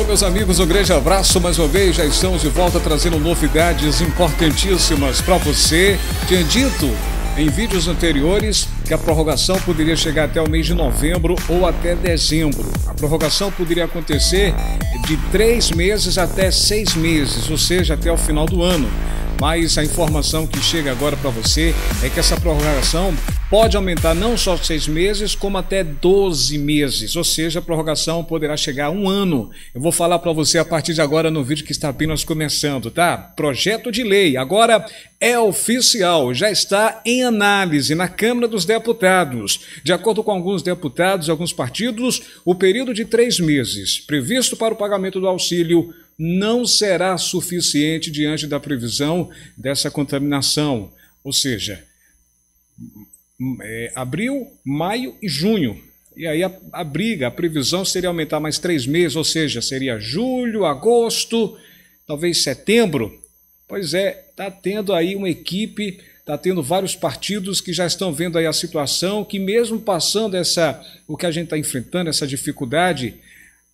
Alô, meus amigos, um grande abraço mais uma vez. Já estamos de volta trazendo novidades importantíssimas para você. Tinha dito em vídeos anteriores que a prorrogação poderia chegar até o mês de novembro ou até dezembro. A prorrogação poderia acontecer de 3 meses até 6 meses, ou seja, até o final do ano. Mas a informação que chega agora para você é que essa prorrogação pode aumentar não só 6 meses, como até 12 meses. Ou seja, a prorrogação poderá chegar a 1 ano. Eu vou falar para você a partir de agora no vídeo que está apenas começando, tá? Projeto de lei agora é oficial, já está em análise na Câmara dos Deputados. De acordo com alguns deputados e alguns partidos, o período de 3 meses previsto para o pagamento do auxílio não será suficiente diante da previsão dessa contaminação. Ou seja, abril, maio e junho. E aí a previsão seria aumentar mais 3 meses, ou seja, seria julho, agosto, talvez setembro. Pois é, está tendo aí uma equipe, está tendo vários partidos que já estão vendo aí a situação, que mesmo passando o que a gente está enfrentando, essa dificuldade,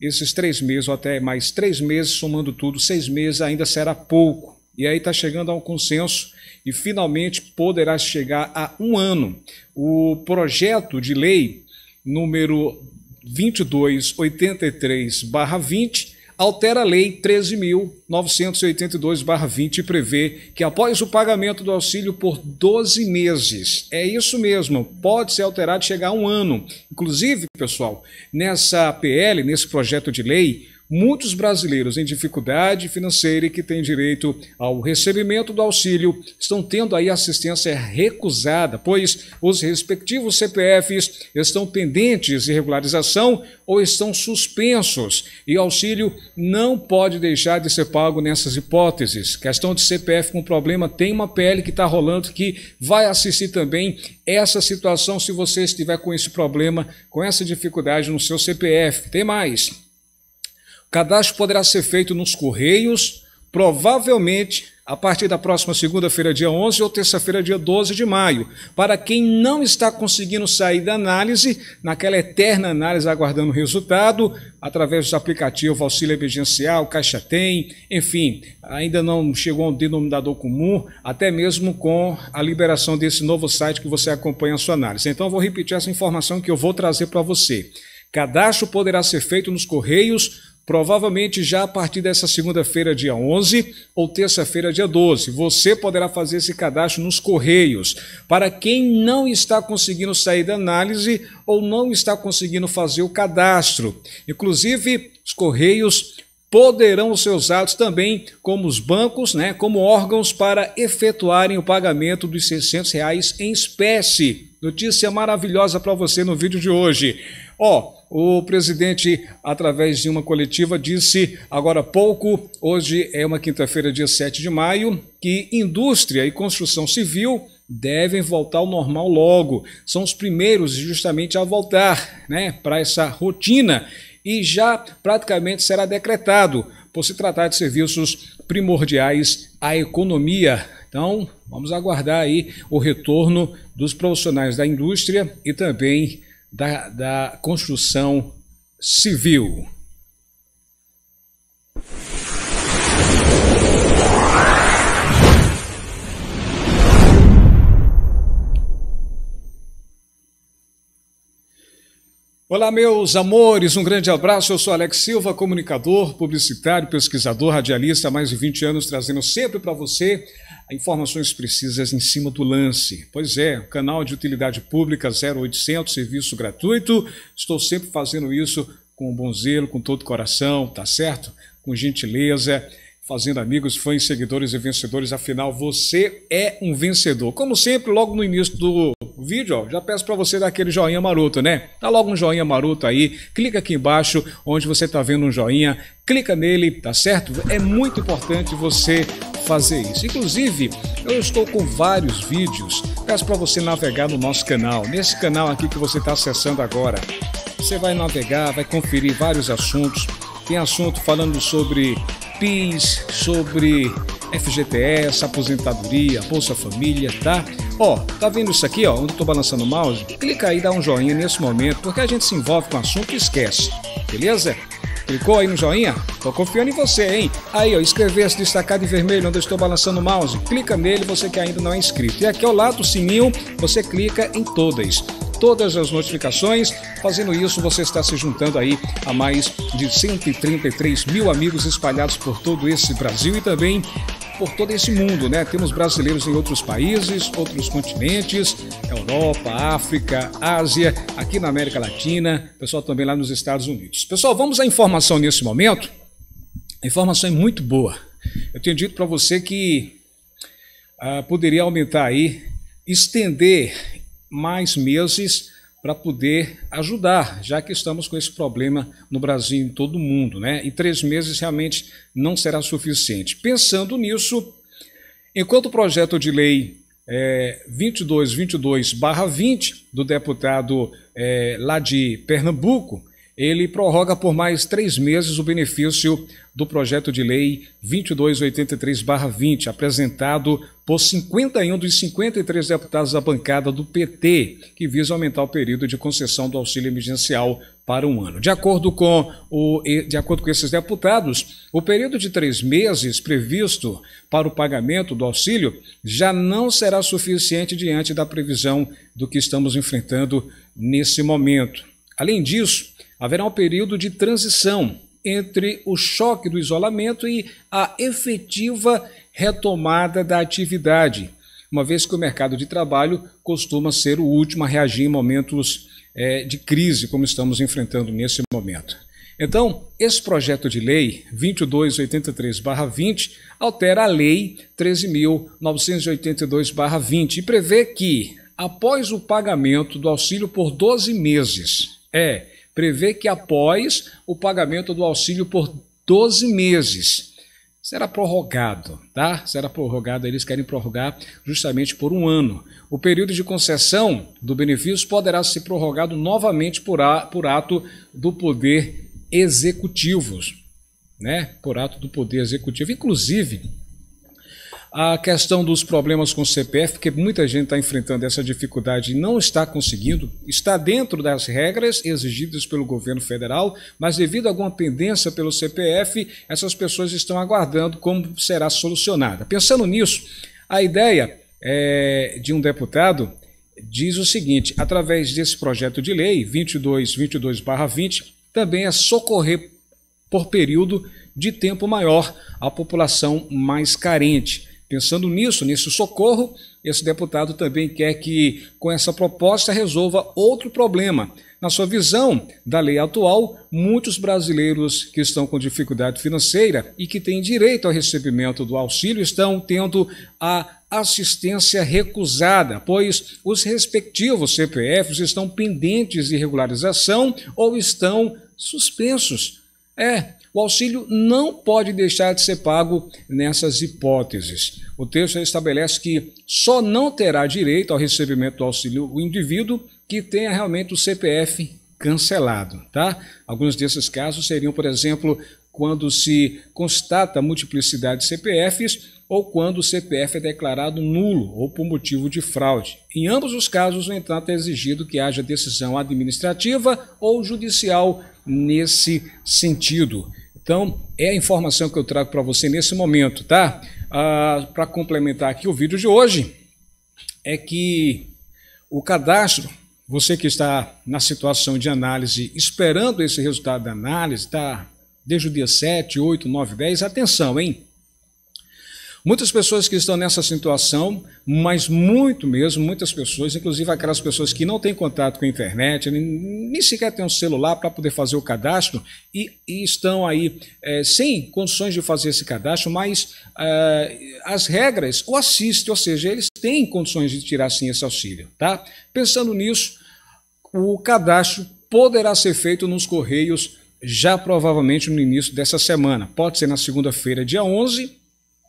esses 3 meses ou até mais 3 meses, somando tudo, 6 meses, ainda será pouco. E aí está chegando a um consenso e finalmente poderá chegar a 1 ano. O projeto de lei número 2283/20 altera a lei 13.982/20 e prevê que após o pagamento do auxílio por 12 meses, é isso mesmo, pode ser alterado e chegar a 1 ano. Inclusive, pessoal, nessa PL, nesse projeto de lei, muitos brasileiros em dificuldade financeira e que têm direito ao recebimento do auxílio estão tendo aí assistência recusada, pois os respectivos CPFs estão pendentes de regularização ou estão suspensos e o auxílio não pode deixar de ser pago nessas hipóteses. Questão de CPF com problema, tem uma PL que está rolando que vai assistir também essa situação se você estiver com esse problema, com essa dificuldade no seu CPF. Tem mais. O cadastro poderá ser feito nos Correios, provavelmente a partir da próxima segunda-feira, dia 11, ou terça-feira, dia 12 de maio. Para quem não está conseguindo sair da análise, naquela eterna análise aguardando o resultado, através dos aplicativos Auxílio Emergencial, Caixa Tem, enfim, ainda não chegou a um denominador comum, até mesmo com a liberação desse novo site que você acompanha a sua análise. Então, eu vou repetir essa informação que eu vou trazer para você. Cadastro poderá ser feito nos Correios, provavelmente já a partir dessa segunda-feira, dia 11, ou terça-feira, dia 12. Você poderá fazer esse cadastro nos Correios. Para quem não está conseguindo sair da análise ou não está conseguindo fazer o cadastro. Inclusive, os Correios poderão ser usados também como os bancos, né, como órgãos para efetuarem o pagamento dos R$ 600 em espécie. Notícia maravilhosa para você no vídeo de hoje. Ó, o presidente, através de uma coletiva, disse agora há pouco, hoje é uma quinta-feira, dia 7 de maio, que indústria e construção civil devem voltar ao normal logo. São os primeiros justamente a voltar, né, para essa rotina e já praticamente será decretado por se tratar de serviços primordiais à economia. Então, vamos aguardar aí o retorno dos profissionais da indústria e também da construção civil. Olá, meus amores, um grande abraço. Eu sou Alex Silva, comunicador, publicitário, pesquisador, radialista há mais de 20 anos, trazendo sempre para você informações precisas em cima do lance. Pois é, canal de utilidade pública 0800, serviço gratuito. Estou sempre fazendo isso com bom zelo, com todo o coração, tá certo? Com gentileza, fazendo amigos, fãs, seguidores e vencedores. Afinal, você é um vencedor. Como sempre, logo no início do vídeo, ó, já peço para você dar aquele joinha maroto, né? Dá logo um joinha maroto aí, clica aqui embaixo onde você tá vendo um joinha, clica nele, tá certo? É muito importante você fazer isso. Inclusive, eu estou com vários vídeos, peço para você navegar no nosso canal, nesse canal aqui que você tá acessando agora. Você vai navegar, vai conferir vários assuntos, tem assunto falando sobre PIS, sobre FGTS, aposentadoria, Bolsa Família, tá? Ó, tá vendo isso aqui, ó, onde eu tô balançando o mouse? Clica aí, dá um joinha nesse momento, porque a gente se envolve com o assunto e esquece, beleza? Clicou aí no joinha? Tô confiando em você, hein? Aí, ó, inscrever-se, destacado em vermelho, onde eu estou balançando o mouse. Clica nele, você que ainda não é inscrito. E aqui ao lado do sininho, você clica em todas as notificações. Fazendo isso, você está se juntando aí a mais de 133 mil amigos espalhados por todo esse Brasil e também por todo esse mundo, né? Temos brasileiros em outros países, outros continentes, Europa, África, Ásia, aqui na América Latina, pessoal também lá nos Estados Unidos. Pessoal, vamos à informação nesse momento. A informação é muito boa. Eu tinha dito para você que poderia aumentar aí, estender mais meses para poder ajudar, já que estamos com esse problema no Brasil e em todo o mundo, né? E 3 meses realmente não será suficiente. Pensando nisso, enquanto o projeto de lei 2222/20 do deputado lá de Pernambuco, ele prorroga por mais 3 meses o benefício do projeto de lei 2283/20, apresentado por 51 dos 53 deputados da bancada do PT, que visa aumentar o período de concessão do auxílio emergencial para 1 ano. De acordo com esses deputados, o período de 3 meses previsto para o pagamento do auxílio já não será suficiente diante da previsão do que estamos enfrentando nesse momento. Além disso, haverá um período de transição entre o choque do isolamento e a efetiva retomada da atividade, uma vez que o mercado de trabalho costuma ser o último a reagir em momentos de crise, como estamos enfrentando nesse momento. Então, esse projeto de lei 2283/20 altera a lei 13.982/20 e prevê que, após o pagamento do auxílio por 12 meses, será prorrogado, tá? Será prorrogado, eles querem prorrogar justamente por 1 ano. O período de concessão do benefício poderá ser prorrogado novamente por ato do Poder Executivo, né? Por ato do Poder Executivo. Inclusive, a questão dos problemas com o CPF, porque muita gente está enfrentando essa dificuldade e não está conseguindo, está dentro das regras exigidas pelo governo federal, mas devido a alguma pendência pelo CPF, essas pessoas estão aguardando como será solucionada. Pensando nisso, a ideia de um deputado diz o seguinte: através desse projeto de lei 2222/20, também é socorrer por período de tempo maior a população mais carente. Pensando nisso, nesse socorro, esse deputado também quer que, com essa proposta, resolva outro problema. Na sua visão da lei atual, muitos brasileiros que estão com dificuldade financeira e que têm direito ao recebimento do auxílio estão tendo a assistência recusada, pois os respectivos CPFs estão pendentes de regularização ou estão suspensos. O auxílio não pode deixar de ser pago nessas hipóteses. O texto estabelece que só não terá direito ao recebimento do auxílio o indivíduo que tenha realmente o CPF cancelado, tá? Alguns desses casos seriam, por exemplo, quando se constata multiplicidade de CPFs ou quando o CPF é declarado nulo ou por motivo de fraude. Em ambos os casos, no entanto, é exigido que haja decisão administrativa ou judicial nesse sentido. Então, é a informação que eu trago para você nesse momento, tá? Para complementar aqui o vídeo de hoje, é que o cadastro, você que está na situação de análise, esperando esse resultado da análise, tá? Desde o dia 7, 8, 9, 10, atenção, hein? Muitas pessoas que estão nessa situação, mas muito mesmo, muitas pessoas, inclusive aquelas pessoas que não têm contato com a internet, nem sequer têm um celular para poder fazer o cadastro e estão aí sem condições de fazer esse cadastro, mas as regras o assistem, ou seja, eles têm condições de tirar sim esse auxílio, tá? Pensando nisso, o cadastro poderá ser feito nos Correios já provavelmente no início dessa semana. Pode ser na segunda-feira, dia 11,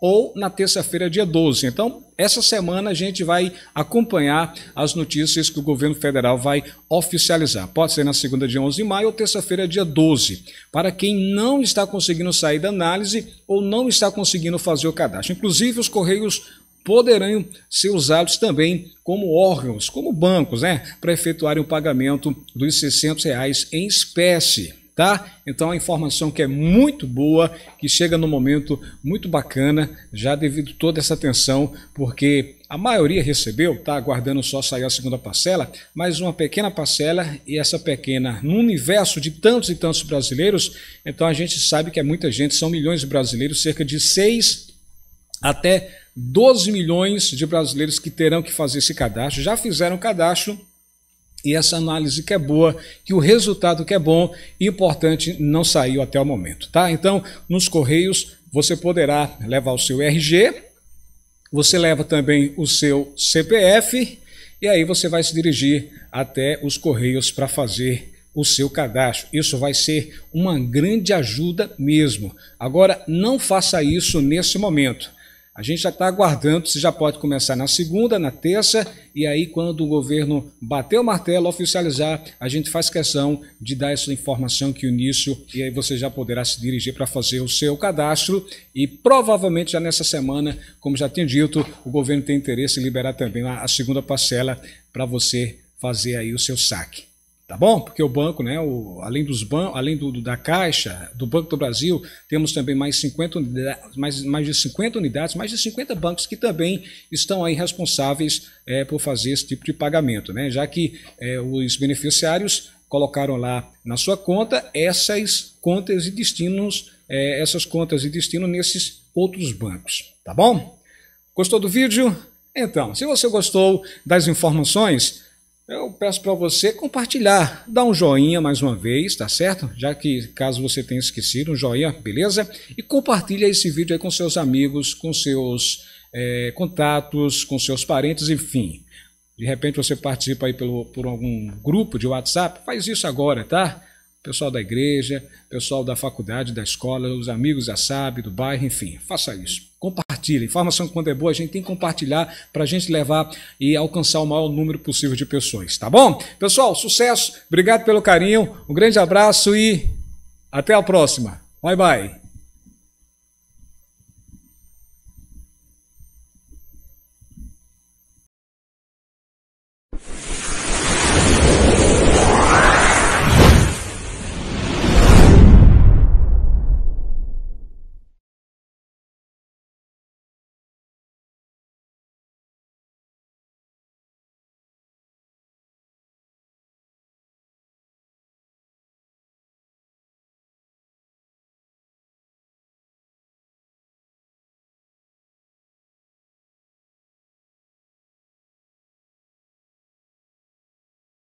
ou na terça-feira, dia 12. Então, essa semana a gente vai acompanhar as notícias que o governo federal vai oficializar. Pode ser na segunda, dia 11 de maio, ou terça-feira, dia 12. Para quem não está conseguindo sair da análise ou não está conseguindo fazer o cadastro. Inclusive, os Correios poderão ser usados também como órgãos, como bancos, né? Para efetuarem o pagamento dos R$ 600 em espécie. tá? Então, a informação que é muito boa, que chega num momento muito bacana, já devido toda essa atenção, porque a maioria recebeu, tá aguardando só sair a segunda parcela, mas uma pequena parcela, e essa pequena, no universo de tantos e tantos brasileiros, então a gente sabe que é muita gente, são milhões de brasileiros, cerca de 6 até 12 milhões de brasileiros que terão que fazer esse cadastro, já fizeram o cadastro, e essa análise que é boa, que o resultado que é bom e importante não saiu até o momento, tá? Então, nos Correios, você poderá levar o seu RG, você leva também o seu CPF e aí você vai se dirigir até os Correios para fazer o seu cadastro. Isso vai ser uma grande ajuda mesmo. Agora, não faça isso nesse momento. A gente já está aguardando, você já pode começar na segunda, na terça, e aí quando o governo bater o martelo, oficializar, a gente faz questão de dar essa informação que o início, e aí você já poderá se dirigir para fazer o seu cadastro, e provavelmente já nessa semana, como já tinha dito, o governo tem interesse em liberar também a segunda parcela para você fazer aí o seu saque. Tá bom? Porque o banco, né, além da Caixa, do Banco do Brasil, temos também mais de 50 bancos que também estão aí responsáveis por fazer esse tipo de pagamento, né? Já que os beneficiários colocaram lá na sua conta essas contas e destino nesses outros bancos, tá bom? Gostou do vídeo? Então, se você gostou das informações, eu peço para você compartilhar, dar um joinha mais uma vez, tá certo? Já que caso você tenha esquecido, um joinha, beleza? E compartilha esse vídeo aí com seus amigos, com seus contatos, com seus parentes, enfim. De repente você participa aí por algum grupo de WhatsApp, faz isso agora, tá? Pessoal da igreja, pessoal da faculdade, da escola, os amigos da SAB, do bairro, enfim, faça isso. Compartilhe. Informação quando é boa, a gente tem que compartilhar para a gente levar e alcançar o maior número possível de pessoas, tá bom? Pessoal, sucesso, obrigado pelo carinho, um grande abraço e até a próxima. Bye, bye.